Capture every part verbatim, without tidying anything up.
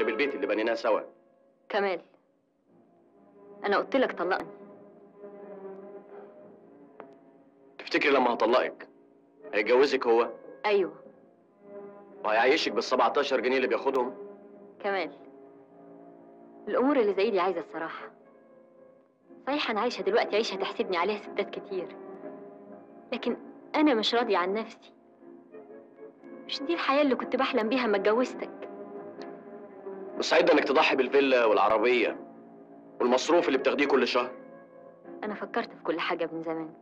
خرب البيت اللي بنيناه سوا. كمال، أنا قلت لك طلقني. تفتكري لما هطلقك هيجوزك هو؟ أيوه. وهيعيشك بال سبعتاشر جنيه اللي بياخدهم؟ كمال، الأمور اللي زي دي عايزة الصراحة. صحيح أنا عايشة دلوقتي عيشة تحسدني عليها ستات كتير، لكن أنا مش راضية عن نفسي. مش دي الحياة اللي كنت بحلم بيها لما اتجوزتك. مستعدة إنك تضحي بالفيلا والعربية والمصروف اللي بتاخديه كل شهر؟ أنا فكرت في كل حاجة من زمان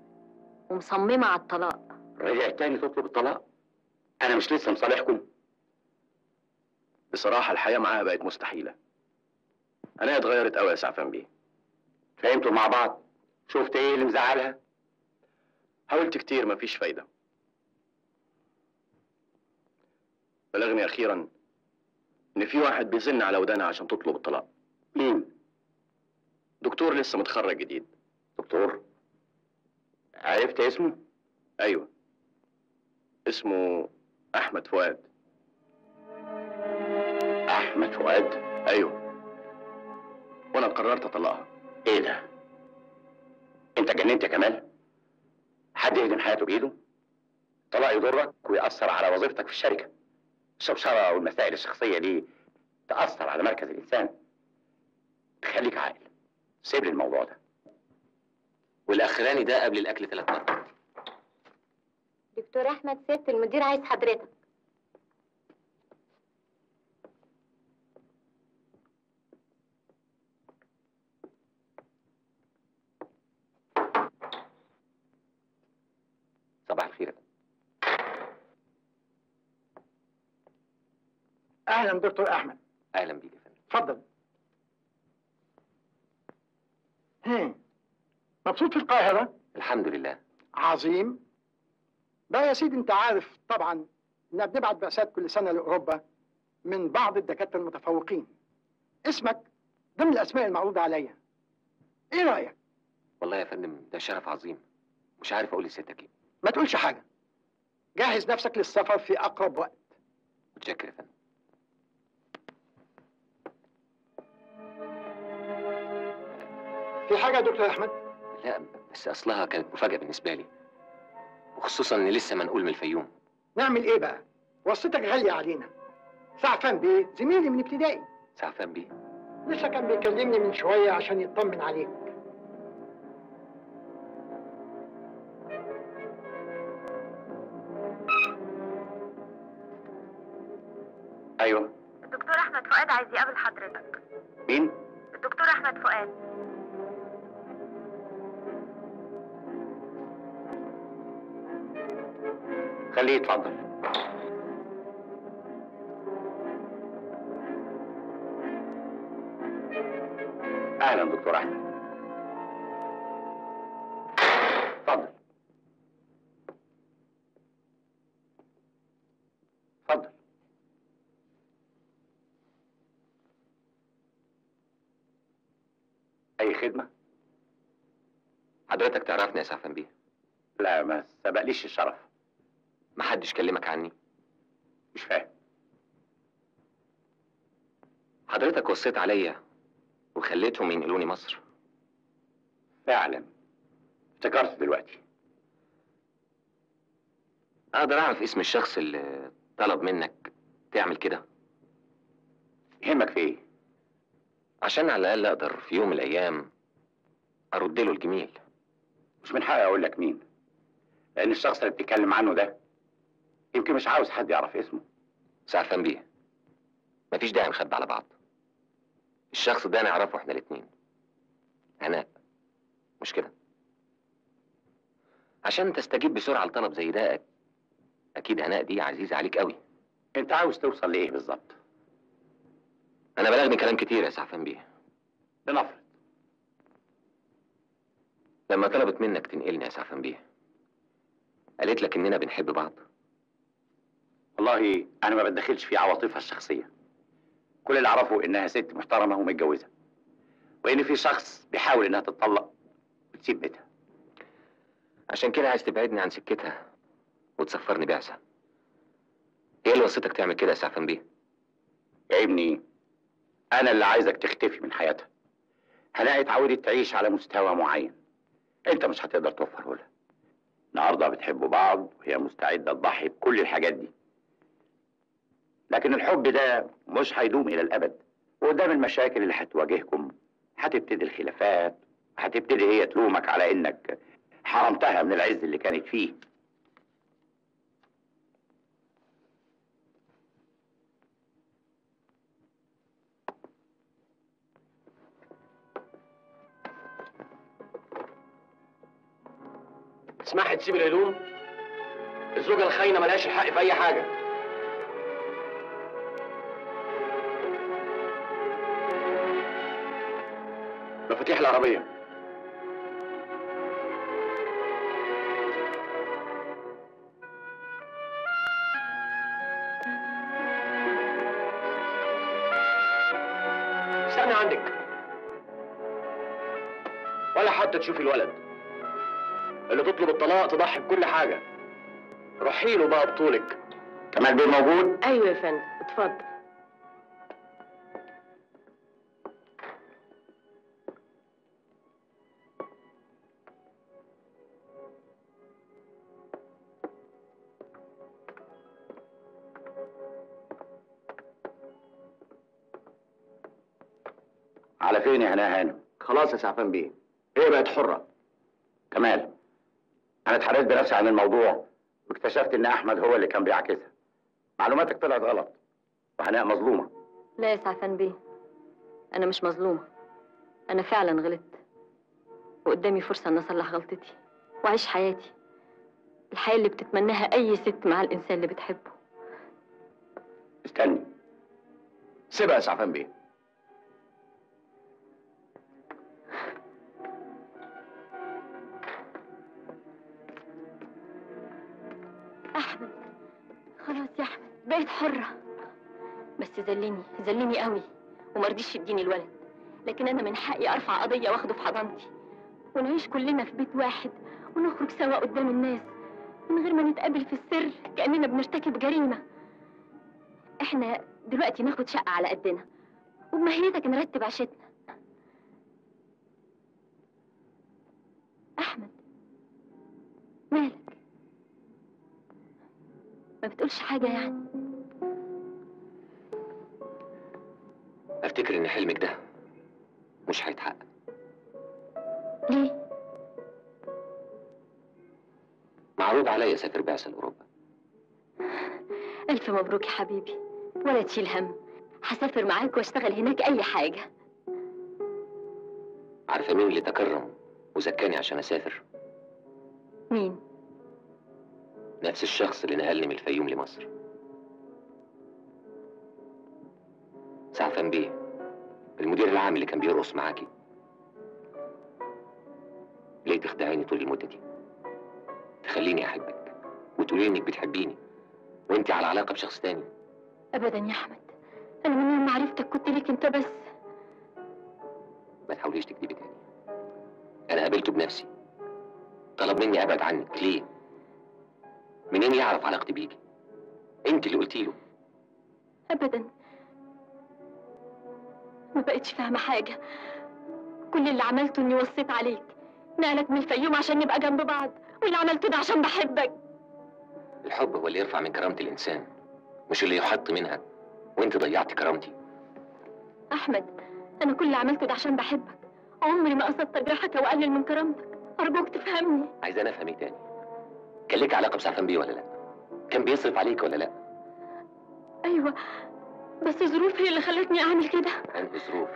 ومصممة على الطلاق. رجعت تاني تطلب الطلاق؟ أنا مش لسه مصالحكم؟ بصراحة الحياة معاها بقت مستحيلة. أنا اتغيرت أوي يا سعفان بيه. فهمتوا مع بعض؟ شفت إيه اللي مزعلها؟ حاولت كتير مفيش فايدة. بلغني أخيرا إن في واحد بيزن على ودانها عشان تطلب الطلاق. مين؟ دكتور لسه متخرج جديد. دكتور؟ عرفت اسمه؟ أيوه، اسمه أحمد فؤاد. أحمد فؤاد؟ أيوه. وأنا قررت أطلقها. إيه ده؟ أنت اتجننت يا كمال؟ حد يهدم حياته بإيده؟ طلاق يضرك ويأثر على وظيفتك في الشركة. الشوشرة والمسائل الشخصية دي تأثر على مركز الإنسان. تخليك عاقل، سيب لي الموضوع ده. والأخراني ده قبل الأكل ثلاث مرات. دكتور أحمد، سيادة المدير عايز حضرتك. صباح الخير. أهلا دكتور أحمد. أهلا بيك يا فندم. اتفضل. هم. مبسوط في القاهرة؟ الحمد لله. عظيم. بقى يا سيدي، أنت عارف طبعًا إننا بنبعت بعثات كل سنة لأوروبا من بعض الدكاترة المتفوقين. اسمك ضمن الأسماء المعروضة عليا. إيه رأيك؟ والله يا فندم ده شرف عظيم. مش عارف أقول لسيادتك إيه. ما تقولش حاجة. جهز نفسك للسفر في أقرب وقت. متشكر يا فندم. في حاجة يا دكتور أحمد؟ لا، بس أصلها كانت مفاجأة بالنسبة لي، وخصوصا إن لسه منقول من الفيوم. نعمل إيه بقى؟ وصيتك غالية علينا. سعفان بيه زميلي من ابتدائي. سعفان بيه؟ لسه كان بيكلمني من شوية عشان يطمن عليك. أيوه. الدكتور أحمد فؤاد عايز يقابل حضرتك. مين؟ الدكتور أحمد فؤاد. خليه يتفضل. اهلا دكتور احمد. اتفضل اتفضل. اي خدمه؟ حضرتك تعرفني يا سعفان بيه؟ لا، ما سبقليش الشرف. محدش كلمك عني؟ مش فاهم. حضرتك وصيت عليا وخليتهم ينقلوني مصر. فعلا افتكرت دلوقتي. اقدر اعرف اسم الشخص اللي طلب منك تعمل كده؟ يهمك في ايه؟ عشان على الاقل اقدر في يوم من الايام ارد له الجميل. مش من حقي اقول لك مين، لان الشخص اللي بتتكلم عنه ده يمكن مش عاوز حد يعرف اسمه. سعفان بيه، مفيش داعي نخبي على بعض. الشخص ده نعرفه احنا الاتنين، هناء، مش كده؟ عشان تستجيب بسرعه لطلب زي ده اكيد هناء دي عزيزه عليك قوي. انت عاوز توصل لايه بالظبط؟ انا بلغني كلام كتير يا سعفان بيه. لنفرض لما طلبت منك تنقلني يا سعفان بيه، قالت لك اننا بنحب بعض؟ والله أنا ما بتدخلش في عواطفها الشخصية. كل اللي أعرفه إنها ست محترمة ومتجوزة، وإن في شخص بيحاول إنها تتطلق وتسيب بيتها. عشان كده عايز تبعدني عن سكتها وتسفرني بعثة. هي اللي وصيتك تعمل كده يا سعفان بيه؟ يا ابني أنا اللي عايزك تختفي من حياتها. هناء اتعودت تعيش على مستوى معين، أنت مش هتقدر توفره لها. النهارده بتحبوا بعض وهي مستعدة تضحي بكل الحاجات دي، لكن الحب ده مش هيدوم إلى الأبد، وقدام المشاكل اللي هتواجهكم هتبتدي الخلافات، هتبتدي هي تلومك على إنك حرمتها من العز اللي كانت فيه. اسمحي تسيب الهدوم؟ الزوجة الخاينة ملهاش الحق في أي حاجة. مفاتيح العربية. استنى عندك. ولا حتى تشوفي الولد. اللي تطلب الطلاق تضحي بكل حاجه. روحي له بقى بطولك. كمال بيه موجود؟ ايوه يا فندم، اتفضل. على فين يا هناء هانم؟ خلاص يا سعفان بيه، هي بقت حره. كمال، أنا اتحريت بنفسي عن الموضوع واكتشفت إن أحمد هو اللي كان بيعكسها. معلوماتك طلعت غلط وهناء مظلومة. لا يا سعفان بيه، أنا مش مظلومة، أنا فعلا غلطت، وقدامي فرصة إن أصلح غلطتي وأعيش حياتي، الحياة اللي بتتمناها أي ست مع الإنسان اللي بتحبه. استني، سيبها يا سعفان بيه. أحمد، خلاص يا أحمد، بقيت حرة. بس ذلني، ذلني قوي ومرضيش يديني الولد، لكن أنا من حقي أرفع قضية وأخده في حضانتي، ونعيش كلنا في بيت واحد، ونخرج سوا قدام الناس من غير ما نتقابل في السر كأننا بنرتكب جريمة. إحنا دلوقتي ناخد شقة على قدنا، وبمهنتك نرتب عشتنا. أحمد، مالك؟ ما بتقولش حاجة يعني؟ أفتكر إن حلمك ده مش هيتحقق. ليه؟ معروض عليا أسافر بعثة لأوروبا. ألف مبروك يا حبيبي، ولا تشيل هم، هسافر معاك وأشتغل هناك أي حاجة. عارفة مين اللي تكرم وزكاني عشان أسافر؟ مين؟ نفس الشخص اللي نقلني من الفيوم لمصر، سعفان بيه، المدير العام اللي كان بيرقص معاكي. ليه تخدعيني طول المدة دي؟ تخليني أحبك وتقولي إنك بتحبيني وإنتي على علاقة بشخص تاني. أبدا يا أحمد، أنا من يوم ما عرفتك كنت ليك أنت بس. ما تحاوليش تكذبي تاني، أنا قابلته بنفسي، طلب مني أبعد عنك. ليه؟ منين يعرف علاقتي بيكي؟ انت اللي قلتي له. ابدا، ما بقتش فاهمه حاجه. كل اللي عملته اني وصيت عليك، نقلك من الفيوم عشان نبقى جنب بعض، واللي عملته ده عشان بحبك. الحب هو اللي يرفع من كرامه الانسان، مش اللي يحط منها، وانت ضيعتي كرامتي. احمد، انا كل اللي عملته ده عشان بحبك، عمري ما قصدت اجرحك واقلل من كرامتك، ارجوك تفهمني. عايزه انا افهم ايه تاني؟ كان ليك علاقة بسعفان بيه ولا لأ؟ كان بيصرف عليك ولا لأ؟ أيوة، بس الظروف هي اللي خلتني أعمل كده. أنهي ظروف؟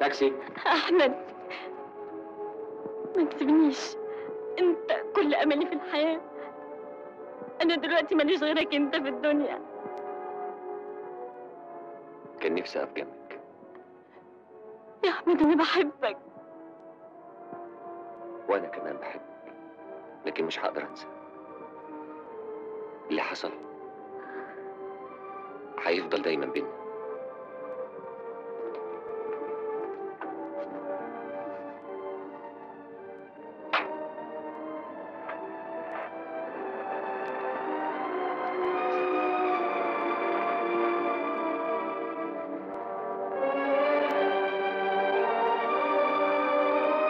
تاكسي. أحمد، ما تسيبنيش، أنت كل أملي في الحياة. أنا دلوقتي ماليش غيرك أنت في الدنيا. كان نفسي أقف جنبك. يا أحمد، أنا بحبك. وأنا كمان بحبك، لكن مش هقدر أنسى اللي حصل، هيفضل دايما بينا.